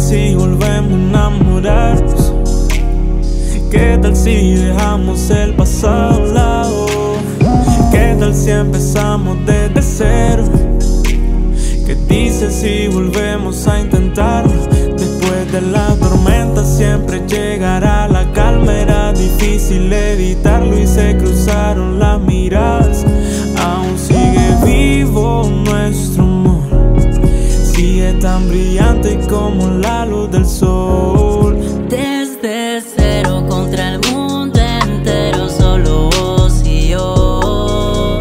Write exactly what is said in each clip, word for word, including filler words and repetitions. si volvemos a enamorarnos? ¿Qué tal si dejamos el pasado a un lado? ¿Qué tal si empezamos desde cero? ¿Qué dices si volvemos a intentarlo? Después de la tormenta siempre llegará la calma. Era difícil evitarlo y se cruzaron las miradas. Aún sigue vivo nuestro amor, sigue tan brillante como la luz del sol. Desde cero contra el mundo entero, solo vos y yo,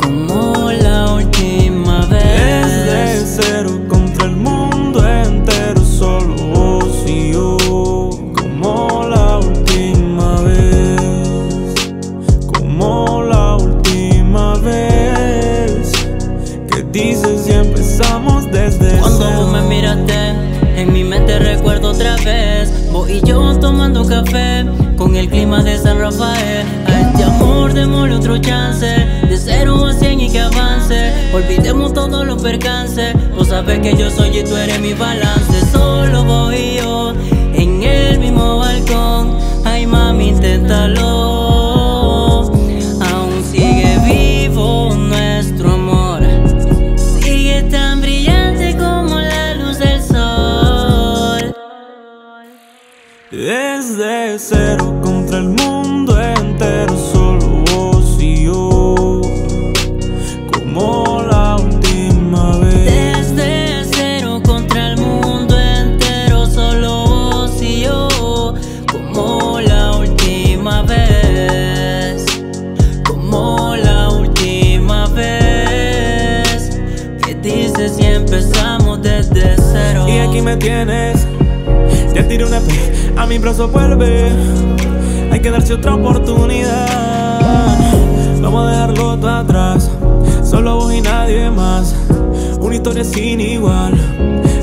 como la última vez. Desde cero contra el mundo entero, solo vos y yo, como la última vez, como la última vez. ¿Qué dices si empezamos desde cero? Cuando vos me miraste, en mi mente recuerdo otra vez vos y yo tomando café con el clima de San Rafael. A este amor démosle otro chance, de cero a cien y que avance. Olvidemos todos los percances, vos sabes que yo soy y tú eres mi balance. Solo vos y yo, en el mismo balcón. Ay mami, inténtalo. Aún sigue vivo nuestro amor, sigue tan brillante como la luz del sol. Desde cero contra el mundo entero, solo vos y yo, como la última vez. Desde cero contra el mundo entero, solo vos y yo, como la última vez, como la última vez. ¿Qué dices si empezamos desde cero? Y aquí me tienes, ya tiré una P, a mi brazo vuelve. Hay que darse otra oportunidad, vamos a dejarlo todo atrás. Solo vos y nadie más, una historia sin igual,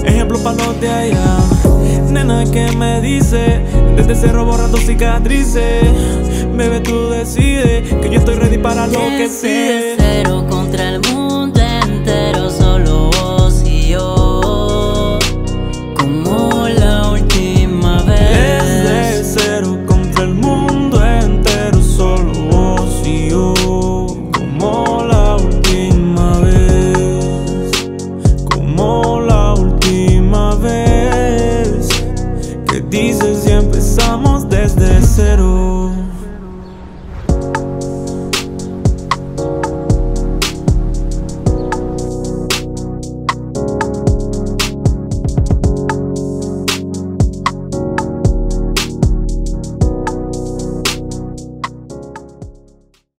ejemplo para los de allá. Nena, ¿qué me dice? Desde cero borrando cicatrices. Bebé, tú decides, que yo estoy ready para lo que sé. Desde cero contra el mundo entero, solo vos y yo, como la última vez. Desde cero contra el mundo entero, solo vos y yo, como la última vez, como la última vez. ¿Qué dices si empezamos desde cero?